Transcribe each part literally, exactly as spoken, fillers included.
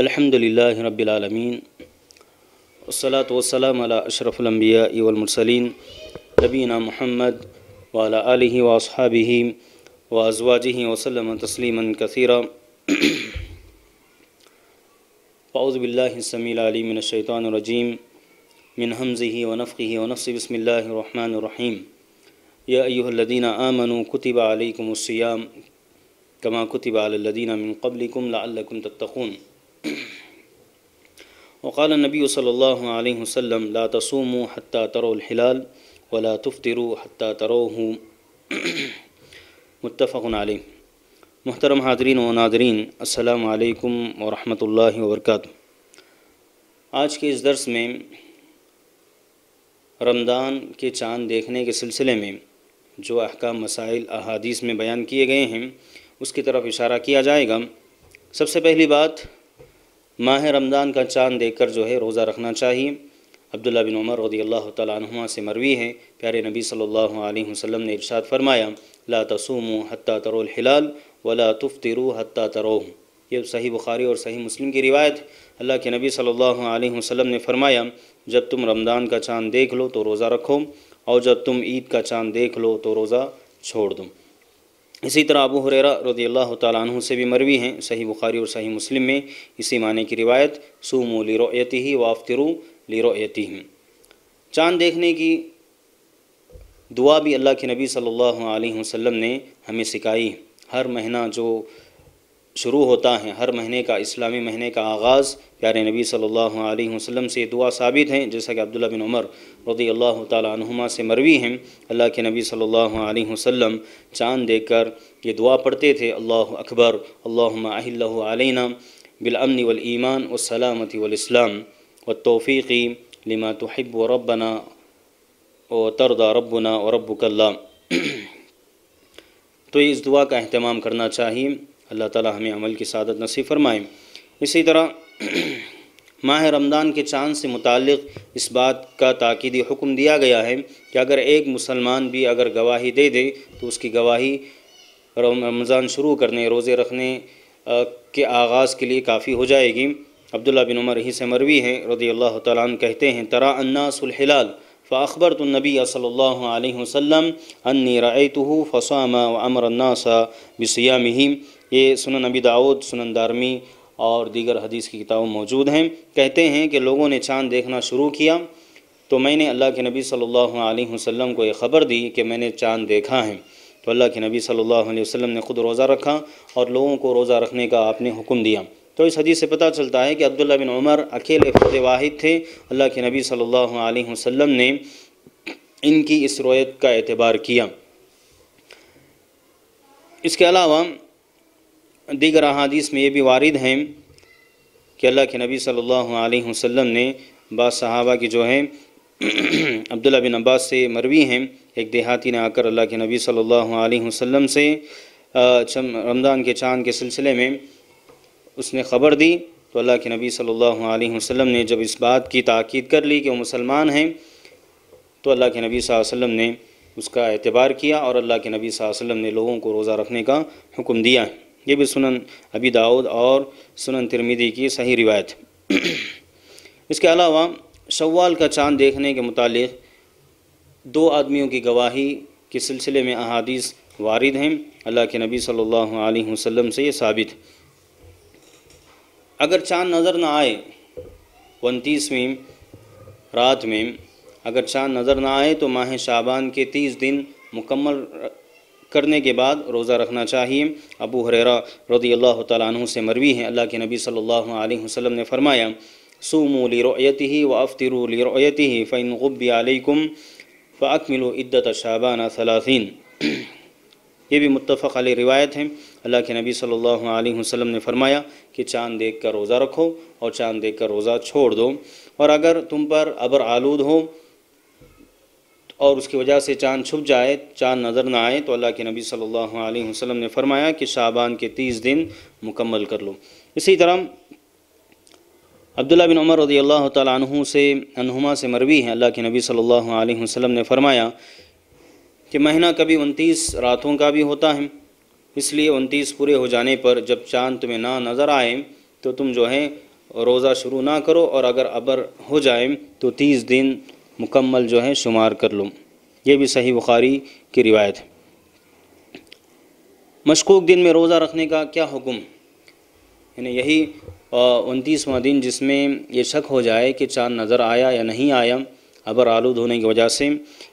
الحمد للہ رب العالمین، والصلاة والسلام علی اشرف الانبیاء والمرسلین، نبینا محمد وعلی آلہ واصحابہ وازواجہ وسلم تسلیما کثیرا۔ اعوذ باللہ السمیع العلیم من الشیطان الرجیم من ہمزہ ونفخہ ونفثہ۔ بسم اللہ الرحمن الرحیم۔ یا ایہا الذین آمنوا کتب علیکم الصیام کما کتب علی الذین من قبلکم لعلکم تتقون۔ وقال النبی صلی اللہ علیہ وسلم لا تصوموا حتى تروا الحلال ولا تفطروا حتى تروه، متفق علیہ۔ محترم حاضرین و ناظرین، السلام علیکم ورحمۃ اللہ وبرکاتہ۔ آج کے اس درس میں رمضان کے چاند دیکھنے کے سلسلے میں جو احکام، مسائل احادیث میں بیان کیے گئے ہیں اس کی طرف اشارہ کیا جائے گا۔ سب سے پہلی بات، ماہ رمضان کا چاند دیکھ کر جو ہے روزہ رکھنا چاہیے۔ عبداللہ بن عمر رضی اللہ تعالیٰ عنہما سے مروی ہے، پیارے نبی صلی اللہ علیہ وسلم نے ارشاد فرمایا لا تصوموا حتى تروا الحلال ولا تفطروا حتى تروه۔ یہ صحیح بخاری اور صحیح مسلم کی روایت۔ اللہ کے نبی صلی اللہ علیہ وسلم نے فرمایا جب تم رمضان کا چاند دیکھ لو تو روزہ رکھو، اور جب تم عید کا چاند دیکھ لو تو روزہ چھوڑ دو۔ اسی طرح ابو ہریرہ رضی اللہ تعالیٰ عنہ سے بھی مروی ہیں، صحیح بخاری اور صحیح مسلم میں اسی معنی کی روایت، صوموا لرؤیتہ وافطروا لرؤیتہ۔ چاند دیکھنے کی دعا بھی اللہ کے نبی صلی اللہ علیہ وسلم نے ہمیں سکھائی۔ ہر مہینہ جو شروع ہوتا ہے، ہر مہینے کا، اسلامی مہینے کا آغاز، پیارے نبی صلی اللہ علیہ وسلم سے دعا ثابت ہیں، جیسا کہ عبداللہ بن عمر رضی اللہ تعالی عنہما سے مروی ہیں۔ اللہ کے نبی صلی اللہ علیہ وسلم چاند دیکھ کر یہ دعا پڑھتے تھے، اللہ اکبر، اللہم احلہ علینا بالامن والایمان والسلامت والاسلام والتوفیق لما تحب ربنا وترضى ربنا وربک اللہ۔ تو اس دعا کا اہتمام کرنا چاہیے۔ اللہ تعالی ہمیں عمل کی سعادت نصیب فرمائے۔ اسی طرح ماہ رمضان کے چاند سے متعلق اس بات کا تاکیدی حکم دیا گیا ہے کہ اگر ایک مسلمان بھی اگر گواہی دے دے تو اس کی گواہی رمضان شروع کرنے، روزے رکھنے کے آغاز کے لیے کافی ہو جائے گی۔ عبداللہ بن عمر ہی سے مروی ہیں رضی اللہ تعالیٰ عنہ، کہتے ہیں ترى الناس الحلال فأخبرت النبي صلى الله عليه وسلم أني رأيته فصام وأمر الناس بصيامه۔ یہ سنن ابی داؤد، سنن دارمی اور دیگر حدیث کی کتابوں موجود ہیں۔ کہتے ہیں کہ لوگوں نے چاند دیکھنا شروع کیا تو میں نے اللہ کے نبی صلی اللہ علیہ وسلم کو یہ خبر دی کہ میں نے چاند دیکھا ہے، تو اللہ کے نبی صلی اللہ علیہ وسلم نے خود روزہ رکھا اور لوگوں کو روزہ رکھنے کا آپ نے حکم دیا۔ تو اس حدیث سے پتہ چلتا ہے کہ عبداللہ بن عمر اکیلے فرد واحد تھے، اللہ کے نبی صلی اللہ علیہ وسلم نے ان کی اس روایت کا اعتبار کیا۔ اس کے علاوہ دیگر احادیث میں یہ بھی وارد ہیں کہ اللہ کے نبی صلی اللہ علیہ وسلم نے بعض صحابہ کی جو ہے، عبداللہ بن عباس سے مروی ہیں، ایک دیہاتی نے آ کر اللہ کے نبی صلی اللہ علیہ وسلم سے رمضان کے چاند کے سلسلے میں اس نے خبر دی، تو اللہ کے نبی صلی اللہ علیہ وسلم نے جب اس بات کی تاکید کر لی کہ وہ مسلمان ہیں تو اللہ کے نبی صلی اللہ علیہ وسلم نے اس کا اعتبار کیا اور اللہ کے نبی صلی اللہ علیہ وسلم نے لوگوں کو روزہ رکھنے کا حکم دیا ہے۔ یہ بھی سنن ابی داؤد اور سنن ترمذی کی صحیح روایت۔ اس کے علاوہ شوال کا چاند دیکھنے کے متعلق دو آدمیوں کی گواہی کے سلسلے میں احادیث وارد ہیں، اللہ کے نبی صلی اللہ علیہ وسلم سے یہ ثابت۔ اگر چاند نظر نہ آئے انتیسویں رات میں، اگر چاند نظر نہ آئے تو ماہ شعبان کے تیس دن مکمل کرنے کے بعد روزہ رکھنا چاہیے۔ ابو ہریرہ رضی اللہ تعالیٰ عنہ سے مروی ہیں، اللہ کے نبی صلی اللہ علیہ وسلم نے فرمایا صوموا لرؤیتہ وافطروا لرؤیتہ فإن غبی علیکم فأکملوا عدۃ شعبان ثلاثین۔ یہ بھی متفق علیہ روایت ہیں۔ اللہ کے نبی صلی اللہ علیہ وسلم نے فرمایا کہ چاند دیکھ کر روزہ رکھو اور چاند دیکھ کر روزہ چھوڑ دو، اور اگر تم پر ابر آلود ہو اور اس کی وجہ سے چاند چھپ جائے، چاند نظر نہ آئے، تو اللہ کے نبی صلی اللہ علیہ وسلم نے فرمایا کہ شعبان کے تیس دن مکمل کر لو۔ اسی طرح عبداللہ بن عمر رضی اللہ تعالی عنہ سے عنہما سے مروی ہے، اللہ کے نبی صلی اللہ علیہ وسلم نے فرمایا کہ مہینہ کبھی انتیس راتوں کا بھی ہوتا ہے، اس لیے انتیس پورے ہو جانے پر جب چاند تمہیں نہ نظر آئے تو تم جو ہے روزہ شروع نہ کرو، اور اگر ابر ہو جائے تو تیس دن مکمل جو ہے شمار کر لو۔ یہ بھی صحیح بخاری کی روایت ہے۔ مشکوک دن میں روزہ رکھنے کا کیا حکم؟ یعنی یہی انتیسواں دن جس میں یہ شک ہو جائے کہ چاند نظر آیا یا نہیں آیا ابر آلود ہونے کی وجہ سے۔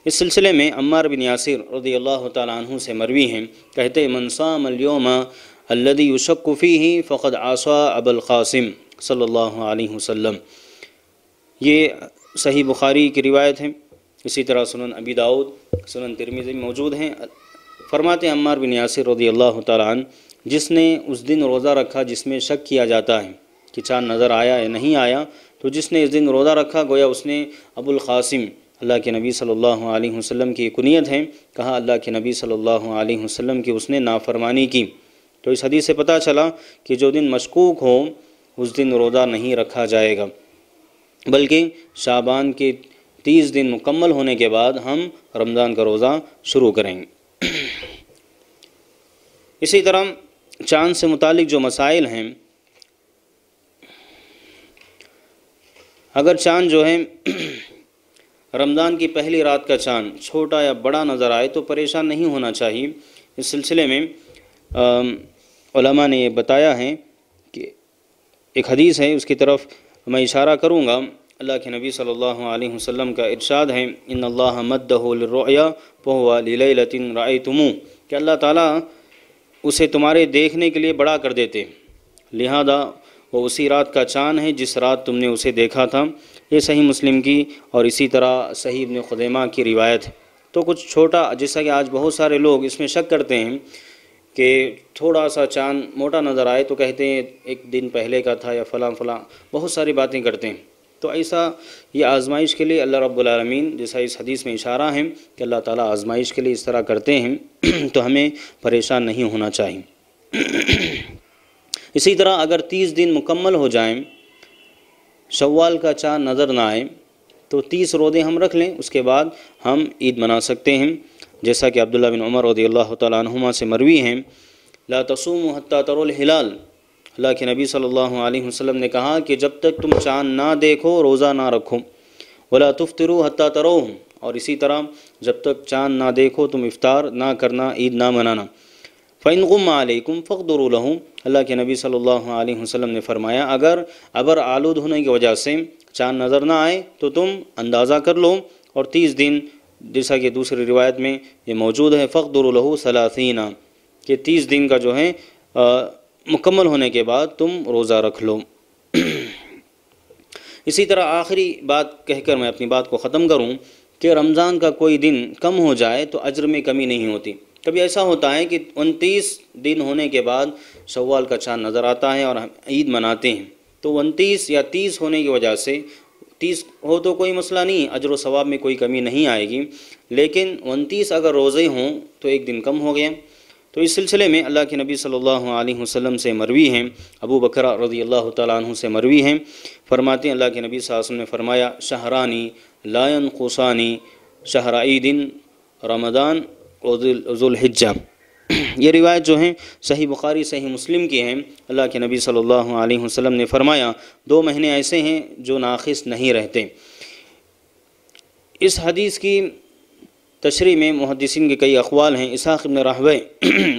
اس سلسلے میں عمار بن یاسر رضی اللہ تعالیٰ عنہ سے مروی ہیں، کہتے من صام اليوم الذي يشك فيه فقد عصى ابا القاسم صلی اللہ علیہ وسلم۔ یہ صحیح بخاری کی روایت ہے، اسی طرح سنن ابی داؤد، سنن ترمذی موجود ہیں۔ فرماتے ہیں عمار بن یاسر رضی اللہ تعالیٰ عنہ، جس نے اس دن روزہ رکھا جس میں شک کیا جاتا ہے کہ چاند نظر آیا یا نہیں آیا، تو جس نے اس دن روزہ رکھا گویا اس نے ابو القاسم، اللہ کے نبی صلی اللہ علیہ وسلم کی کنیت ہے، کہا اللہ کے نبی صلی اللہ علیہ وسلم کی اس نے نافرمانی کی۔ تو اس حدیث سے پتہ چلا کہ جو دن مشکوک ہو اس دن روزہ نہیں رکھا جائے گا، بلکہ شعبان کے تیس دن مکمل ہونے کے بعد ہم رمضان کا روزہ شروع کریں گے۔ اسی طرح چاند سے متعلق جو مسائل ہیں، اگر چاند جو ہے رمضان کی پہلی رات کا چاند چھوٹا یا بڑا نظر آئے تو پریشان نہیں ہونا چاہیے۔ اس سلسلے میں علماء نے یہ بتایا ہے کہ ایک حدیث ہے، اس کی طرف میں اشارہ کروں گا۔ اللہ کے نبی صلی اللہ علیہ وسلم کا ارشاد ہے ان اللہ مدہ للرؤیا فہو للیلۃ رأیتموہ، کہ اللہ تعالیٰ اسے تمہارے دیکھنے کے لیے بڑا کر دیتے، لہذا وہ اسی رات کا چاند ہے جس رات تم نے اسے دیکھا تھا۔ یہ صحیح مسلم کی اور اسی طرح صحیح ابن خدیمہ کی روایت ہے۔ تو کچھ چھوٹا، جیسا کہ آج بہت سارے لوگ اس میں شک کرتے ہیں کہ تھوڑا سا چاند موٹا نظر آئے تو کہتے ہیں ایک دن پہلے کا تھا یا فلاں فلاں، بہت ساری باتیں کرتے ہیں۔ تو ایسا یہ آزمائش کے لیے اللہ رب العالمین، جیسا اس حدیث میں اشارہ ہے کہ اللہ تعالیٰ آزمائش کے لیے اس طرح کرتے ہیں، تو ہمیں پریشان نہیں ہونا چاہیے۔ اسی طرح اگر تیس دن مکمل ہو جائیں، شوال کا چاند نظر نہ آئے، تو تیس روزے ہم رکھ لیں، اس کے بعد ہم عید منا سکتے ہیں، جیسا کہ عبداللہ بن عمر رضی اللہ تعالیٰ عنہما سے مروی ہیں لا تصوموا حتى تروا الہلال، اللہ کے نبی صلی اللہ علیہ وسلم نے کہا کہ جب تک تم چاند نہ دیکھو روزہ نہ رکھو، ولا تفطروا حتى تروه، اور اسی طرح جب تک چاند نہ دیکھو تم افطار نہ کرنا، عید نہ منانا۔ فَإِنْ غُمَّ عَلَيْكُمْ فَاقْدُرُوا لَهُ، اللہ کے نبی صلی اللہ علیہ وسلم نے فرمایا اگر ابر آلود ہونے کی وجہ سے چاند نظر نہ آئے تو تم اندازہ کر لو، اور تیس دن، جیسا کہ دوسری روایت میں یہ موجود ہے فَاقْدُرُوا لَهُ ثَلَاثِينَ، کہ تیس دن کا جو ہے مکمل ہونے کے بعد تم روزہ رکھ لو۔ اسی طرح آخری بات کہہ کر میں اپنی بات کو ختم کروں کہ رمضان کا کوئی دن کم ہو جائے تو اجر میں کمی نہیں ہوتی۔ کبھی ایسا ہوتا ہے کہ انتیس دن ہونے کے بعد شوال کا چاند نظر آتا ہے اور ہم عید مناتے ہیں، تو انتیس یا تیس ہونے کی وجہ سے، تیس ہو تو کوئی مسئلہ نہیں، اجر و ثواب میں کوئی کمی نہیں آئے گی، لیکن انتیس اگر روزے ہوں تو ایک دن کم ہو گیا۔ تو اس سلسلے میں اللہ کے نبی صلی اللہ علیہ وسلم سے مروی ہیں، ابو بکرہ رضی اللہ تعالیٰ عنہ سے مروی ہیں، فرماتے ہیں اللہ کے نبی صلی اللہ علیہ وسلم نے فرمایا شہرانی لا ینقصانی شہر عید رمضان ذو الحجہ۔ یہ روایت جو ہیں صحیح بخاری صحیح مسلم کی ہیں۔ اللہ کے نبی صلی اللہ علیہ وسلم نے فرمایا دو مہینے ایسے ہیں جو ناقص نہیں رہتے۔ اس حدیث کی تشریح میں محدثین کے کئی اقوال ہیں۔ اسحاق بن راہوے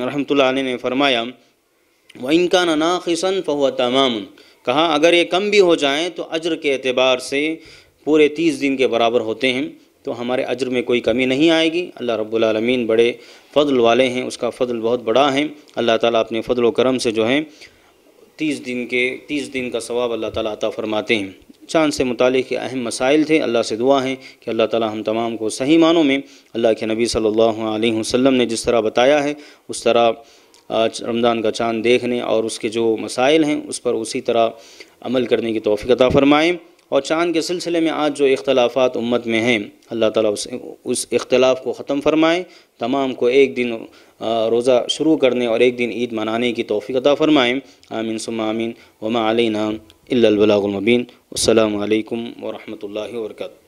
رحمۃ اللہ علیہ نے فرمایا وَإِن كَانَ نَاقِصًا فَهُوَ تَمَامٌ، کہا اگر یہ کم بھی ہو جائیں تو اجر کے اعتبار سے پورے تیس دن کے برابر ہوتے ہیں، تو ہمارے اجر میں کوئی کمی نہیں آئے گی۔ اللہ رب العالمین بڑے فضل والے ہیں، اس کا فضل بہت بڑا ہے۔ اللہ تعالیٰ اپنے فضل و کرم سے جو ہیں تیس دن کے تیس دن کا ثواب اللہ تعالیٰ عطا فرماتے ہیں۔ چاند سے متعلق اہم مسائل تھے۔ اللہ سے دعا ہے کہ اللہ تعالیٰ ہم تمام کو صحیح معنوں میں اللہ کے نبی صلی اللہ علیہ وسلم نے جس طرح بتایا ہے اس طرح رمضان کا چاند دیکھنے اور اس کے جو مسائل ہیں اس پر اسی طرح عمل کرنے کی توفیق عطا فرمائیں۔ اور چاند کے سلسلے میں آج جو اختلافات امت میں ہیں اللہ تعالیٰ اس اختلاف کو ختم فرمائیں، تمام کو ایک دن روزہ شروع کرنے اور ایک دن عید منانے کی توفیق عطا فرمائیں۔ آمین ثم آمین۔ وما علینا الا البلاغ المبین۔ السلام علیکم ورحمۃ اللہ وبرکاتہ۔